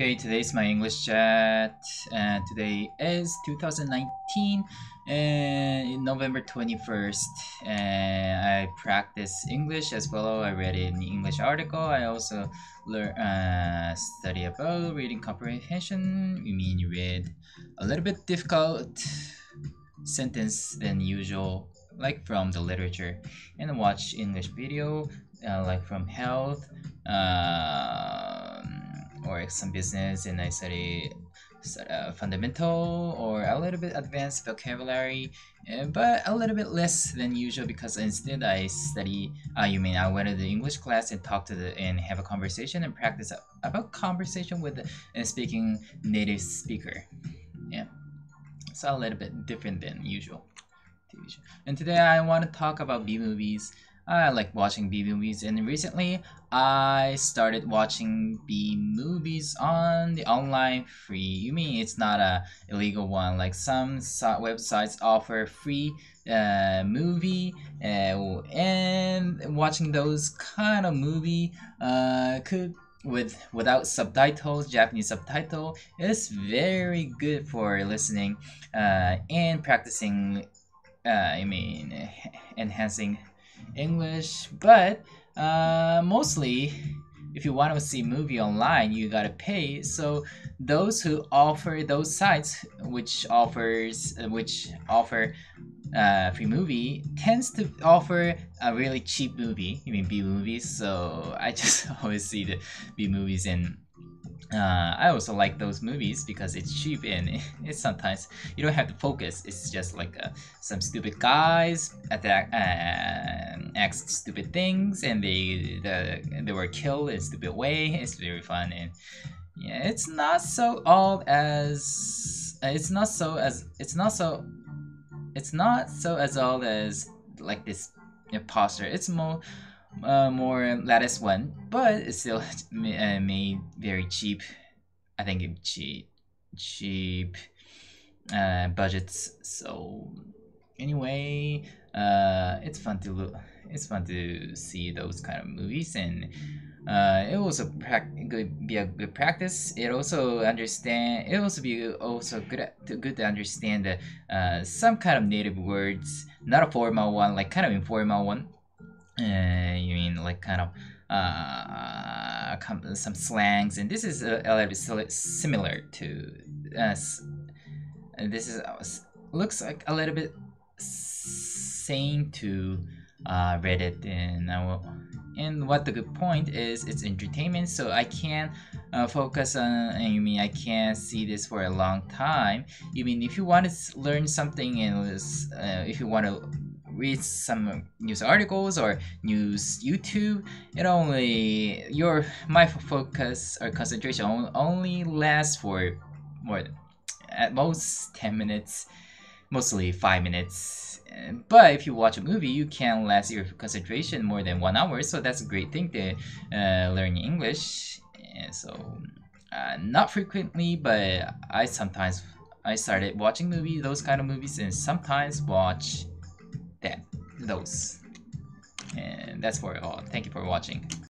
Okay, today's my English chat. Today is 2019 and November 21st. I practice English as well. I read an English article. I also study about reading comprehension. We mean you read a little bit difficult sentence than usual, like from the literature, and watch English video, like from health. Or some business, and I study fundamental or a little bit advanced vocabulary, but a little bit less than usual because instead I study. I went to the English class and talk to and have a conversation and practice about conversation with a speaking native speaker. Yeah, so a little bit different than usual. And today I want to talk about B-movies. I like watching B-movies, and recently I started watching B-movies on the online free. You mean it's not a illegal one, like some websites offer free movie, and watching those kind of movie without subtitles, Japanese subtitle, is very good for listening and practicing, enhancing English. But mostly if you want to see movie online, you gotta pay. So those who offer those sites which offer free movie tends to offer a really cheap movie, you mean B-movies. So I just always see the B-movies, and I also like those movies because it's cheap, and it's sometimes you don't have to focus. It's just like some stupid guys ask stupid things, and they were killed in a stupid way. It's very fun, and yeah, it's not so old as like this imposter. It's more latest one, but it's still made very cheap. I think it cheap budgets. So anyway, it's fun to see those kind of movies, and it also be a good practice. It also be good to understand that some kind of native words, not a formal one, like kind of informal one. You mean like kind of some slangs, and this is a little bit similar to looks like a little bit same to Reddit, and what the good point is, it's entertainment, so I can focus on. You mean I can't see this for a long time. You mean if you want to learn something, and if you want to read some news articles or news YouTube, my focus or concentration only lasts for at most 10 minutes, mostly 5 minutes. But if you watch a movie, you can last your concentration more than 1 hour, so that's a great thing to learn English. And so not frequently, but I started watching movies, those kind of movies, and sometimes watch those. And that's for all. Thank you for watching.